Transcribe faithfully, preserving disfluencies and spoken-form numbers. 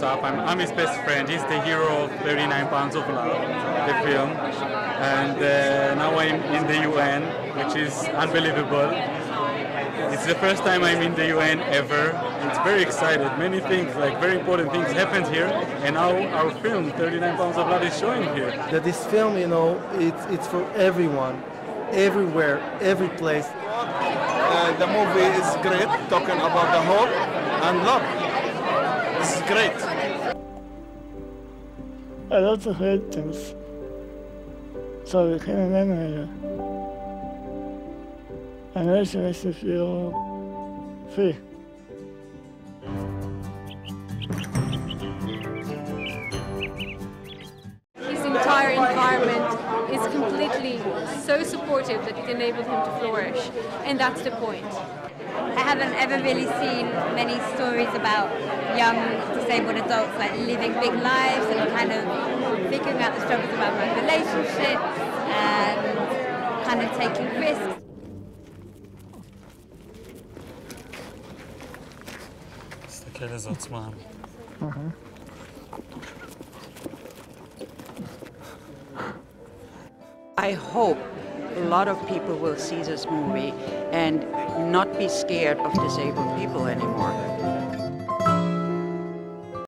Asaf. I'm, I'm his best friend. He's the hero of thirty-nine pounds of Love, the film. And uh, now I'm in the U N, which is unbelievable. It's the first time I'm in the U N ever. It's very exciting. Many things, like very important things, happened here, and now our film, thirty-nine pounds of Love, is showing here. That this film, you know, it's it's for everyone, everywhere, every place. Uh, the movie is great, talking about the hope and love. This is great. A lot of great things. So we can remember. And it makes you feel free. His entire environment is completely so supportive that it enabled him to flourish, and that's the point. I haven't ever really seen many stories about young disabled adults like living big lives and kind of figuring out the struggles about my relationships and kind of taking risks. Mm-hmm. I hope a lot of people will see this movie and not be scared of disabled people anymore.